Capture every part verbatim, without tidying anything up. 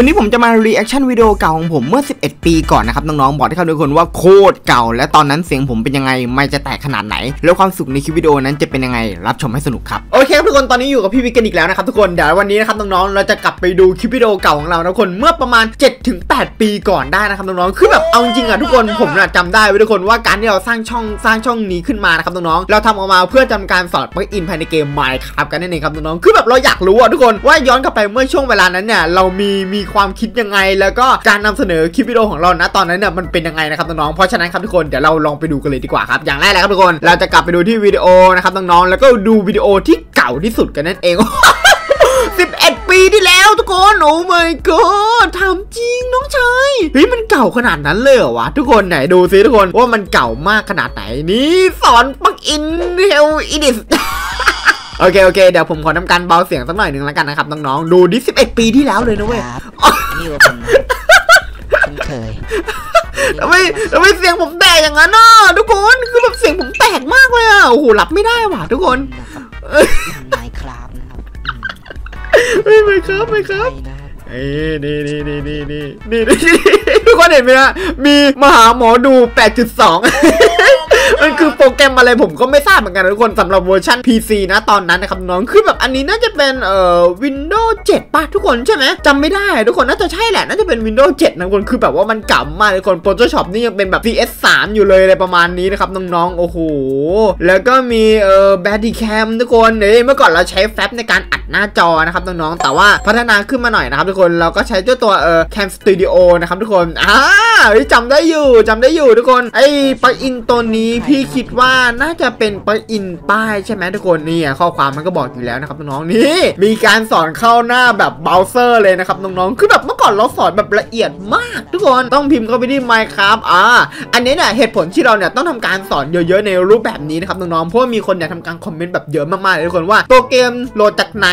วันนี้ผมจะมารีแอคชั่นวิดีโอเก่าของผมเมื่อสิบเอ็ดปีก่อนนะครับน้องๆบอกให้เขาทุกคนว่าโคตรเก่าและตอนนั้นเสียงผมเป็นยังไงไม่จะแตกขนาดไหนแล้วความสุขในคลิปวิดีโอนั้นจะเป็นยังไงรับชมให้สนุกครับโอเคครับทุกคนตอนนี้อยู่กับพี่วิกกันอีกแล้วนะครับทุกคนเดี๋ยววันนี้นะครับน้องๆเราจะกลับไปดูคลิปวิดีโอเก่าของเราทุกคนเมื่อประมาณ เจ็ดถึงแปด ปีก่อนได้นะครับน้องๆคือแบบเอาจริงอ่ะทุกคนผมน่ะจำได้ไว้ทุกคนว่าการที่เราสร้างช่องสร้างช่องนี้ขึ้นมานะครับน้องๆเราทำออกมาเพื่อทำการสอดปลั๊กอินภายในเกม Minecraft กันนั่นเองครับน้องๆคือแบบเราอยากรู้อ่ะทุกคนว่าย้อนกลับไปเมื่อช่วงเวลานั้นเนี่ยเรามีมีความคิดยังไงแล้วก็การนำเสนอคลิปวิดีโอของเรานะตอนนั้นเนี่ยมันเป็นยังไงนะครับน้องๆเพราะฉะนั้นครับทุกคนเดี๋ยวเราลองไปดูกันเลยดีกว่าครับอย่างแรกเลยครับทุกคนเราจะกลับไปดูที่วิดีโอนะครับน้องๆแล้วก็ดูวิดีโอที่เก่าที่สุดกันนั่นเอง สิบเอ็ด ปีที่แล้วทุกคนโอ้ my god ทำจริงน้องชายเฮ้ยมันเก่าขนาดนั้นเลยเหรอวะทุกคนไหนดูซิทุกคนว่ามันเก่ามากขนาดไหนนี่สอนปักอินเฮลอินิสโอเคโอเคเดี๋ยวผมขอทำการเบาเสียงสักหน่อยหนึ่งแล้วกันนะครับน้องๆดูดิสิบเอ็ดปีที่แล้วเลยนะเว้ยนี่ว่าผมคุ้นเคยทำไมทำไมเสียงผมแตกอย่างนั้นน่ะทุกคนคือแบบเสียงผมแตกมากเลยอ่ะโอ้โหหลับไม่ได้ว่ะทุกคนMinecraft นะครับMinecraft Minecraftนี่นี่นี่นี่นี่นี่นี่ทุกคนเห็นไหมฮะมีมหาหมอดู แปดจุดสองมันคือโปรแกรมอะไรผมก็ไม่ทราบเหมือนกันนะทุกคนสำหรับเวอร์ชัน พี ซี นะตอนนั้นนะครับน้องคือแบบอันนี้น่าจะเป็นเอ่อ วินโดว์เซเว่น ป่ะทุกคนใช่ไหมจำไม่ได้ทุกคนน่าจะใช่แหละน่าจะเป็น วินโดว์เซเว่น นะทุกคนคือแบบว่ามันเก่ามากทุกคน โฟโต้ช็อป นี่ยังเป็นแบบ ซี เอส สาม อยู่เลยอะไรประมาณนี้นะครับน้องๆโอ้โหแล้วก็มีเอ่อ Bodycam ทุกคนเนี่ยเมื่อก่อนเราใช้แฟบในการอัดหน้าจอนะครับน้องๆแต่ว่าพัฒนาขึ้นมาหน่อยนะครับทุกคนเราก็ใช้เจ้าตัวเอ่อ Cam Studio นะครับทุกคนอ่าจำได้อยู่จำได้อยู่ทุกคนไอ้ปลั๊กอินตัวนี้พี่คิดว่าน่าจะเป็นปลั๊กอินป้ายใช่ไหมทุกคนนี่ข้อความมันก็บอกอยู่แล้วนะครับน้องๆนี่มีการสอนเข้าหน้าแบบเบราว์เซอร์เลยนะครับน้องๆคือแบบเมื่อก่อนเราสอนแบบละเอียดมากทุกคนต้องพิมพ์เข้าไปที่ Minecraft อ่าอันนี้เนี่ยเหตุผลที่เราเนี่ยต้องทำการสอนเยอะๆในรูปแบบนี้นะครับน้องๆเพราะมีคนเนี่ยทำการคอมเมนต์แบบเยอะมากๆเลยทุกคนว่าตัวเกมโหลดจากไหน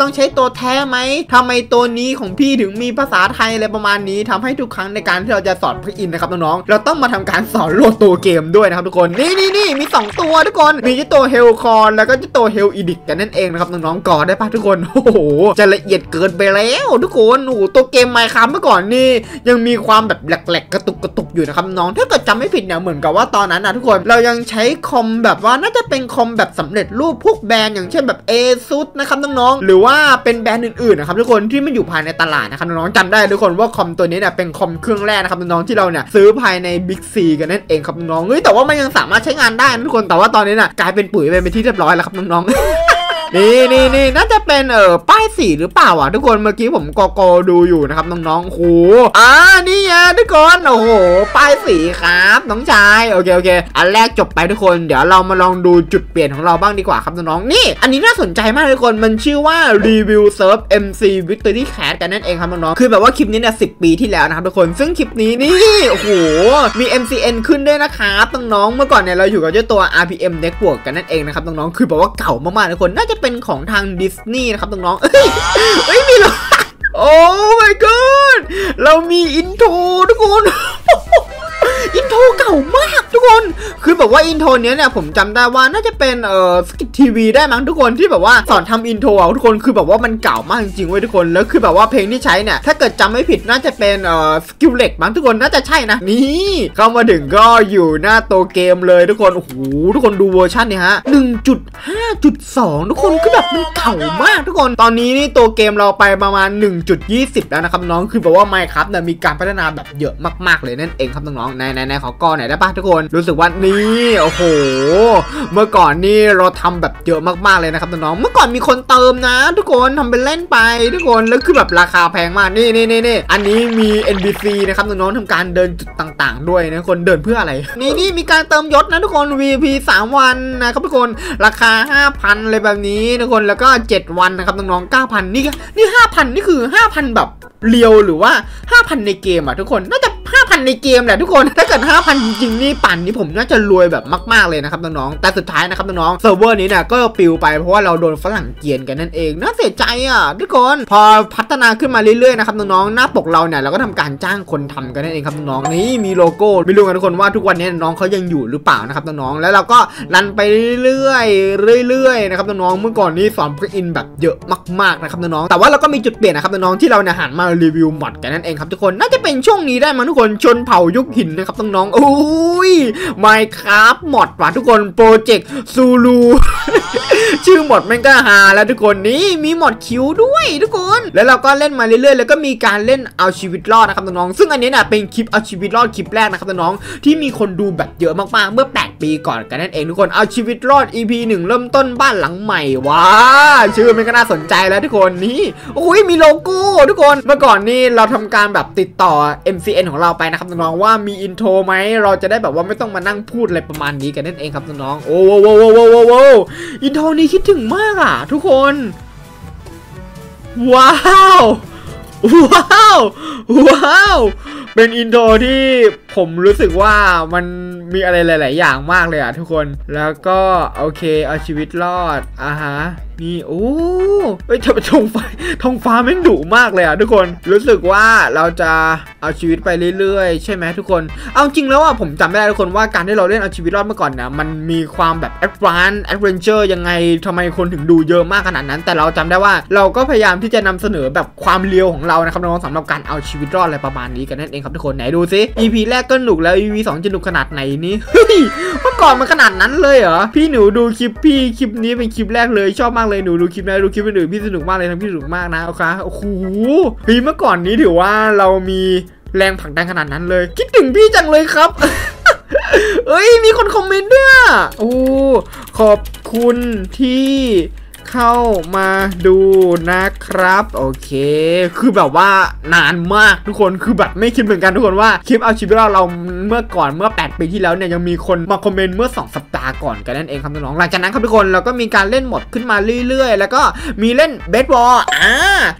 ต้องใช้ตัวแท้ไหมทำไมตัวนี้ของพี่ถึงมีภาษาไทยอะไรประมาณนี้ทำให้ทุกครั้งในการที่เราจะสอนปลั๊กอินนะครับน้องๆเราต้องมาทำการสอนโหลดตัวเกมด้วยนะครับทุกคนนี่นี่นี่มีสองตัวทุกคนมีเจ้าตัวเฮลคอนแล้วก็เจ้าตัวเฮลอีดิกกันนั่นเองนะครับน้องๆกอดได้ป่ะทุกคนโอ้โหจะละเอียดเกินไปแล้วทุกคนโอ้โหตัวเกมไมค์ค้ำเมื่อก่อนนี่ยังมีความแบบแหลกๆกระตุกกระตุกอยู่นะครับน้องถ้าเกิดจำไม่ผิดเนี่ยเหมือนกับว่าตอนนั้นนะทุกคนเรายังใช้คอมแบบว่าน่าจะเป็นคอมแบบสำเร็จรูปพวกแบรนด์อย่างเช่นแบบ เอซุส นะครับน้องๆหรือว่าเป็นแบรนด์อื่นๆนะครับทุกคนที่มันอยู่ภายในตลาดนะครับน้องๆจำได้ทุกคนว่าคอมตัวนี้เนี่ยเป็นคอมเครื่องแรกนะครับน้องๆที่เราเนี่ยซื้อภายใน บิ๊กซี กันนั่นเองครับน้องเฮ้ยแต่ว่ามันยังสามารถใช้งานได้ทุกคนแต่ว่าตอนนี้น่ะกลายเป็นปุ๋ยไปเป็นที่เรียบร้อยแล้วครับน้องๆ นี่นี่นี่น่าจะเป็นเออป้ายสีหรือเปล่าอ่ะทุกคนเมื่อกี้ผมกกดูอยู่นะครับน้องๆโหอ่านี่ไงทุกคนโอ้โหป้ายสีครับน้องชายโอเคโอเคอันแรกจบไปทุกคนเดี๋ยวเรามาลองดูจุดเปลี่ยนของเราบ้างดีกว่าครับน้องๆนี่อันนี้น่าสนใจมากทุกคนมันชื่อว่ารีวิวเซิร์ฟ เอ็ม ซี Victory Cat กันนั่นเองครับน้องๆคือแบบว่าคลิปนี้เนี่ยสิบปีที่แล้วนะครับทุกคนซึ่งคลิปนี้นี่โอ้โหมี เอ็ม ซี เอ็น ขึ้นด้วยนะครับน้องๆเมื่อก่อนเนี่ยเราอยู่กับเจ้าตัว อาร์ พี เอ็ม Network กันนั่นเองนะครับน้องๆคือแบบว่าเก่ามากๆทุกคนน่าจะเป็นของทางดิสนีย์นะครับน้องๆเอ้ยเอ้ยมีเหรอโอ้ my god เรามีอินโทรทุกคนอินโทรเก่ามากทุกคนคือแบบว่าอินโทรเนี้ยเนี่ยผมจำได้ว่าน่าจะเป็นเอ่อสกิททีวีได้มั้งทุกคนที่แบบว่าสอนทำอินโทรทุกคนคือแบบว่ามันเก่ามากจริงๆเว้ยทุกคนแล้วคือแบบว่าเพลงที่ใช้เนี่ยถ้าเกิดจำไม่ผิดน่าจะเป็นเอ่อสกิลเล็กมั้งทุกคนน่าจะใช่นะนี่เข้ามาถึงก็อยู่หน้าตัวเกมเลยทุกคนโอ้โหทุกคนดูเวอร์ชันเนี่ยฮะ หนึ่งจุดห้าจุดสอง ทุกคนคือแบบมันเก่ามากทุกคนตอนนี้นี่ตัวเกมเราไปประมาณ หนึ่งจุดยี่สิบ แล้วนะครับน้องคือแบบว่า Minecraft เนี่ยมีการพัฒนาแบบเยอะมากๆเลยนั่นเองครับน้องๆในในขอก้อนไหนได้ป่ะทุกคนรู้สึกว่านี่โอ้โหเมื่อก่อนนี่เราทำแบบเยอะมากๆเลยนะครับน้องๆเมื่อก่อนมีคนเติมนะทุกคนทำเป็นเล่นไปทุกคนแล้วคือแบบราคาแพงมากนี่นี่นี่อันนี้มี เอ็น บี ซี นะครับน้องๆทำการเดินจุดต่างๆด้วยนะคนเดินเพื่ออะไรนี่นี่มีการเติมยศนะทุกคน วี พี สาม วันนะครับทุกคนราคา ห้าพัน เลยแบบนี้ทุกคนแล้วก็เจ็ดวันนะครับน้องๆ เก้าพัน นี่นี่ ห้าพัน นี่คือ ห้าพัน แบบเรียวหรือว่า ห้าพัน ในเกมอ่ะทุกคนน่าจะ ห้าพัน ห้าพันในเกมแหละทุกคนถ้าเกิด ห้าพัน จริงๆนี่ปั่นนี่ผมน่าจะรวยแบบมากๆเลยนะครับน้องๆแต่สุดท้ายนะครับน้องๆเซิร์ฟเวอร์นี้เนี่ยก็ปิวไปเพราะว่าเราโดนฝรั่งเกียนกันนั่นเองน่าเสียใจอ่ะทุกคนพอพัฒนาขึ้นมาเรื่อยๆนะครับน้องๆหน้าปกเราเนี่ยเราก็ทำการจ้างคนทำกันนั่นเองครับน้องๆนี่มีโลโก้ไม่รู้กันทุกคนว่าทุกวันนี้น้องเขายังอยู่หรือเปล่านะครับน้องๆแล้วเราก็รันไปเรื่อยๆเรื่อยๆนะครับน้องๆเมื่อก่อนนี้สอนพล็อกอินแบบเยอะมากๆนะครับน้องๆแต่ว่าเราก็มีจุดเปลี่ยนนะครับน้องๆที่เราเนี่ยหันมารีวิวมอดกันนั่นเองครับทุกคนน่าจะเป็นช่วงนี้ได้มาทุกคนชนเผ่ายุคหินนะครับน้องๆโอ้ย Minecraft มอดป่ะทุกคนโปรเจกต์ซูลูชื่อหมดมันก็ฮาแล้วทุกคนนี่มีหมดคิวด้วยทุกคนแล้วเราก็เล่นมาเรื่อยๆแล้วก็มีการเล่นเอาชีวิตรอดนะครับน้องๆซึ่งอันนี้น่ะเป็นคลิปเอาชีวิตรอดคลิปแรกนะครับน้องๆที่มีคนดูแบบเยอะมากๆเมื่อแปดปีก่อนกันนั่นเองทุกคนเอาชีวิตรอด อีพีหนึ่ง เริ่มต้นบ้านหลังใหม่ว้าชื่อมันก็น่าสนใจแล้วทุกคนนี่โอ้ยมีโลโก้ทุกคนเมื่อก่อนนี่เราทำการแบบติดต่อ เอ็ม ซี เอ็น ของเราไปนะครับน้องๆว่ามีอินโทรไหมเราจะได้แบบว่าไม่ต้องมานั่งพูดอะไรประมาณนี้กันนั่นเองครับน้องๆโอ้โว้โว้โว้โว้โว้อินโทรนี้คิดถึงมากอ่ะทุกคนว้าวว้าวว้าวเป็นอินโทรที่ผมรู้สึกว่ามันมีอะไรหลายๆอย่างมากเลยอ่ะทุกคนแล้วก็โอเคเอาชีวิตรอดอ่ะฮะนี่โอ้เฮ้ยเธอเป็นทองฟ้าทองฟ้าแม่งดุมากเลยอ่ะทุกคนรู้สึกว่าเราจะเอาชีวิตไปเรื่อยๆใช่ไหมทุกคนเอาจริงแล้วอ่ะผมจำไม่ได้ทุกคนว่าการที่เราเล่นเอาชีวิตรอดเมื่อก่อนนะมันมีความแบบแอดวานซ์แอดเวนเจอร์ยังไงทำไมคนถึงดูเยอะมากขนาดนั้นแต่เราจำได้ว่าเราก็พยายามที่จะนำเสนอแบบความเลียวของเรานะครับน้องสำหรับการเอาชีวิตรอดอะไรประมาณนี้กันนั่นเองครับทุกคนไหนดูซิ อีพี แรกก็หนุกแล้ว อีพีสองจะหนุกขนาดไหนนี่เฮ้ยเมื่อก่อนมันขนาดนั้นเลยเหรอพี่หนูดูคลิปพี่คลิปนี้เป็นคลิปแรกเลยชอบมากเลยหนูดูคลิปนะดูคลิปอื่นพี่สนุกมากเลยทั้งพี่สนุกมากนะโอเคโอ้โหพี่เมื่อก่อนนี้ถือว่าเรามีแรงผลักดันขนาดนั้นเลยคิดถึงพี่จังเลยครับ เอ้ยมีคนคอมเมนต์ด้วยโอ้ขอบคุณที่เข้ามาดูนะครับโอเคคือแบบว่านานมากทุกคนคือแบบไม่คิดเหมือนกันทุกคนว่าคลิปเอาชีวิตรอดเราเมื่อก่อนเมื่อแปดปีที่แล้วเนี่ยยังมีคนมาคอมเมนต์เมื่อสองสัปดาห์ก่อนกันนั่นเองครับน้องหลังจากนั้นครับทุกคนเราก็มีการเล่นหมดขึ้นมาเรื่อยๆแล้วก็มีเล่นเบสบอลอ่า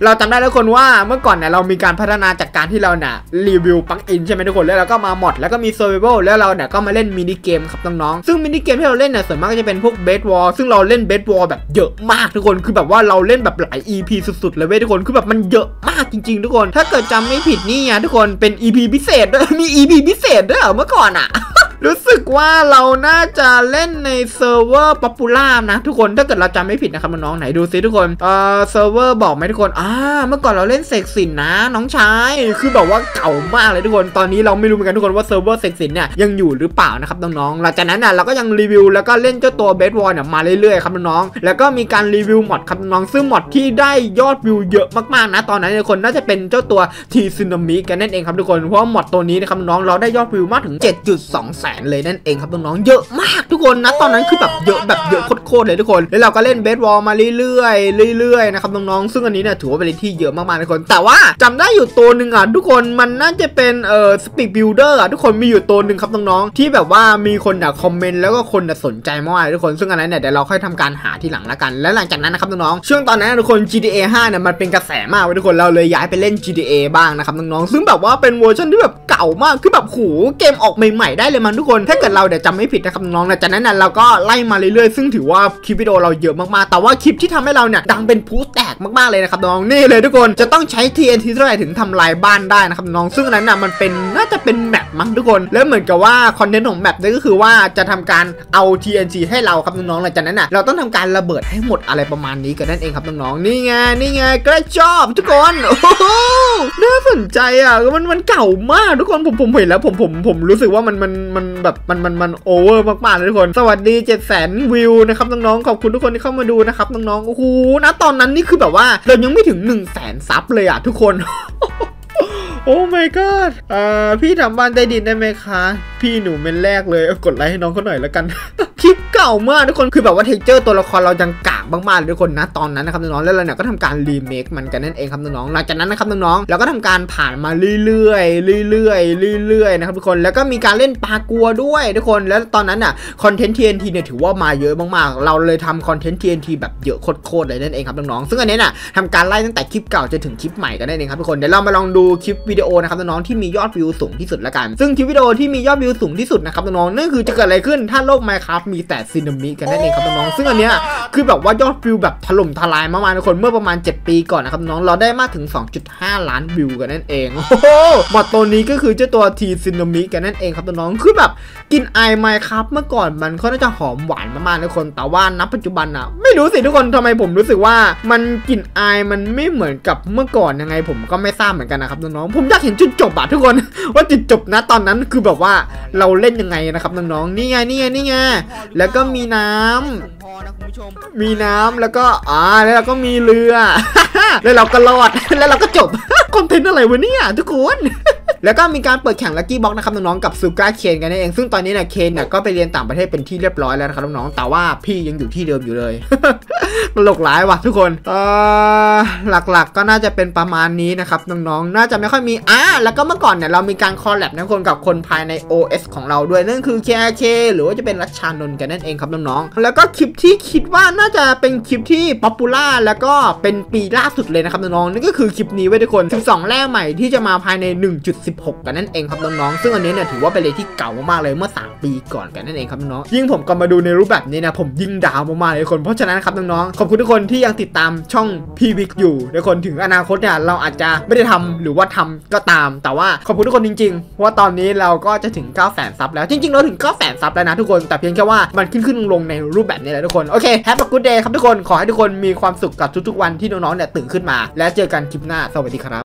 เราจำได้แล้วคนว่าเมื่อก่อนเนี่ยเรามีการพัฒนาจากการที่เราเนี่ยรีวิวปลั๊กอินใช่ไหมทุกคนแล้วเราก็มาหมดแล้วก็มีเซอร์ไวเวลแล้วเราเนี่ยก็มาเล่นมินิเกมครับน้องๆซึ่งมินิเกมที่เราเล่นเนี่ยส่วนมากก็จะเป็นพวกเบสบอลซึ่งเราเล่นเบสบอลแบบเยอะมากทุกคนคือแบบว่าเราเล่นแบบหลาย อีพี สุดๆเลยเว้ยทุกคนคือแบบมันเยอะมากจริงๆทุกคนถ้าเกิดจำไม่ผิดนี่นะทุกคนเป็น อีพี พิเศษด้วยมี อีพี พิเศษด้วยเหรอเมื่อก่อนอ่ะ รู้สึกว่าเราน่าจะเล่นในเซิร์ฟเวอร์ป๊อปปูล่านะทุกคนถ้าเกิดเราจำไม่ผิดนะครับน้องๆไหนดูซิทุกคนเออเซิร์ฟเวอร์บอกไหมทุกคนอ่าเมื่อก่อนเราเล่นเสกสินนะน้องชายคือแบบว่าเก่ามากเลยทุกคนตอนนี้เราไม่รู้เหมือนกันทุกคนว่าเซิร์ฟเวอร์เสกสินเนี่ยยังอยู่หรือเปล่านะครับน้องๆหลังจากนั้นน่ะเราก็ยังรีวิวแล้วก็เล่นเจ้าตัวเบสวอลเนี่ยมาเรื่อยๆครับน้องๆแล้วก็มีการรีวิวมอดครับน้องซึ่งมอดที่ได้ยอดวิวเยอะมากๆนะตอนนั้นคนน่าจะเป็นเจ้าตัวทีซึนามิกันนั่นเองครับทุกคนเพราะมอดตัวนี้นะครับน้องเราได้ยอดวิวมากถึง เจ็ดจุดสอง แสนเลยนั่นเองครับน้องๆเยอะมากทุกคนนะตอนนั้นคือแบบเยอะแบบเยอะโคตรๆเลยทุกคนแล้วเราก็เล่นเบสบอลมาเรื่อยๆเรื่อยๆนะครับน้องๆซึ่งอันนี้เนี่ยถือว่าเป็นที่เยอะมากๆทุกคนแต่ว่าจำได้อยู่ตัวหนึ่งอ่ะทุกคนมันน่าจะเป็นเอ่อสปิกบิลเดอร์อ่ะทุกคนมีอยู่ตัวหนึ่งครับน้องๆที่แบบว่ามีคนอ่ะคอมเมนต์แล้วก็คนอ่ะสนใจมากเลยทุกคนซึ่งอันนั้นเนี่ยเดี๋ยวเราค่อยทำการหาที่หลังละกันและหลังจากนั้นนะครับน้องๆช่วงตอนนั้นทุกคน จี ที เอ ห้า เนี่ยมันเป็นกระแสมากเลยทุกคนเราเลยย้ายไปเล่น จี ที เอ บ้างนะครับน้องๆซึ่งแบบว่าเป็นเวอร์ชันที่แบบเก่ามากคือแบบโหเกมออกใหม่ๆได้เลยมันทุกคนถ้าเกิดเราเดี๋ยวจำไม่ผิดนะครับน้องๆจากนั้นน่ะเราก็ไล่มาเรื่อยๆซึ่งถือว่าคลิปวิดีโอเราเยอะมากๆแต่ว่าคลิปที่ทำให้เราเนี่ยดังเป็นผู้แตกมากๆเลยนะครับน้องนี่เลยทุกคนจะต้องใช้ ที เอ็น ที เท่าไหร่ถึงทำลายบ้านได้นะครับน้องซึ่งนั้นน่ะมันเป็นน่าจะเป็นแมปมั้งทุกคนแล้วเหมือนกับว่าคอนเทนต์ของแมปนี่ก็คือว่าจะทำการเอา ที เอ็น ที ให้เราครับน้องๆจากนั้นน่ะเราต้องทำการระเบิดให้หมดอะไรประมาณนี้กันนั่นเองครับน้องๆนี่ไงนี่ไงกระจอบทุกคนโอ้โหน่าสนใจอ่ะมันมันเก่ามากทุกคนผมผมเห็นแล้วผมผมผมรู้สึกว่ามันมันมันแบบมันมันมันโอเวอร์มากๆเลยทุกคนสวัสดี เจ็ดแสน วิวนะครับน้องๆขอบคุณทุกคนที่เข้ามาดูนะครับน้องๆโอ้โหนะตอนนั้นนี่คือแบบว่าเรายังไม่ถึง หนึ่งแสน ซับเลยอ่ะทุกคน โอ้ my god อ่าพี่ทำบ้านใต้ดินได้ไหมคะพี่หนูเป็นแรกเลยกดไลค์ให้น้องเขาหน่อยแล้วกัน คลิปเก่ามากทุกคนคือแบบว่าเทคเจอร์ตัวละครเรายังกาก มากๆเลยทุกคนนะตอนนั้นนะครับน้องๆแล้วเราเนี่ยก็ทำการรีเมคมันกันนั่นเองครับน้องๆหลังจากนั้นนะครับน้องๆเราก็ทำการผ่านมาเรื่อยๆเรื่อยๆเรื่อยๆนะครับทุกคนแล้วก็มีการเล่นปากัวด้วยทุกคนแล้วตอนนั้นอ่ะคอนเทนต์ ที เอ็น ที เนี่ยถือว่ามาเยอะมากๆเราเลยทำคอนเทนต์ ที เอ็น ที แบบเยอะโคตรๆเลยนั่นเองครับน้องๆซึ่งอันนี้น่ะทำการไล่ตั้งแต่คลิปเก่าจนถึงคลิปใหม่กันนั่นเองครับทุกคนเดี๋ยวเรามาลองดูคลิปวิดีโอนะครับน้องๆที่มียอดวิวสูงที่สุดละกันซึ่งคลิปวิดีโอที่มียอดวิวสูงที่สุดนะครับน้องๆนั่นคือจะเกิดอะไรขึ้นถ้าโลก Minecraft มีแต่สึนามิกันนั่นเองครับน้องๆซึ่งอันเนี้ยคือแบบว่ายอดวิวแบบถล่มทลายมากๆทุกคนเมื่อประมาณเจ็ดปีก่อนนะครับน้องเราได้มากถึง สองจุดห้า ล้านวิวกันนั่นเองโอ้โหบอทตัวนี้ก็คือเจ้าตัว T สึนามิกันนั่นเองครับน้องคือแบบกินไอ Minecraft เมื่อก่อนมันก็น่าจะหอมหวานมากๆทุกคนแต่ว่าณปัจจุบันอะไม่รู้สิทุกคนทำไมผมรู้สึกว่ามันกลิ่นอายมันไม่เหมือนกับเมื่อก่อนยังไงผมก็ไม่ทราบเหมือนกันนะครับน้องๆผมอยากเห็นจุดจบอะทุกคนว่าจุดจบนะตอนนั้นคือแบบว่าเราเล่นยังไงนะครับน้องๆนี่ไงนี่ไงนี่ไงแล้วก็มีน้ำมีน้ำแล้วก็อ่าแล้วเราก็มีเรือแล้วเราก็รอดแล้วเราก็จบคอนเทนต์อะไรวะเนี่ยทุกคนแล้วก็มีการเปิดแข่งลักกี้บ็อกนะครับน้องๆกับซูก้าเคนกันนั่นเองซึ่งตอนนี้เนี่ยเคนเนี่ยก็ไปเรียนต่างประเทศเป็นที่เรียบร้อยแล้วนะครับน้องๆแต่ว่าพี่ยังอยู่ที่เดิมอยู่เลยตลกหลายว่ะทุกคนเออหลักๆก็น่าจะเป็นประมาณนี้นะครับน้องๆน่าจะไม่ค่อยมีอ่ะแล้วก็เมื่อก่อนเนี่ยเรามีการคอลแลบนะคนกับคนภายใน โอ เอส ของเราด้วยนั่นคือ เค อาร์ เค หรือว่าจะเป็นรัชชานนท์กันนั่นเองครับน้องๆแล้วก็คลิปที่คิดว่าน่าจะเป็นคลิปที่ป๊อปปูล่าแล้วก็เป็นปีล่าสุดเลยนะครับน้องๆนั่นก็คือคลิปนี้ไว้ทุกคนสิบสองแร่ใหม่ที่จะมาภายใน หนึ่งจุดสิบหก กันนั่นเองครับน้องๆซึ่งอันนี้เนี่ยถือว่าเป็นอะไรที่เก่ามากๆเลยเมื่อสามปีก่อนกันนั่นเองครับน้องๆยิ่งผมก็มาดูในรูปแบบนี้นะผมยิ่งดาวมากๆเลยคนเพราะฉะนั้นครับน้องๆขอบคุณทุกคนที่ยังติดตามช่องพีวิกอยู่ในคนถึงอนาคตเนี่ยเราอาจจะไม่ได้ทำหรือว่าทำก็ตามแต่ว่าขอบคุณทุกคนจริงๆว่าตอนนี้เราก็จะถึง เก้าแสน ซับแล้วจริงๆเราถึง เก้าแสน ซับแล้วนะทุกคนแต่เพียงแค่ว่ามันขึ้นขึ้นลงในรูปแบบนี้แหละทุกคนโอเคแฮปปี้กู๊ดเดย์ครับทุกคนขอให้ทุกคนมีความสุขกับทุกๆวันที่น้องๆเนี่ยตื่นขึ้นมาและเจอกันคลิปหน้าสวัสดีครับ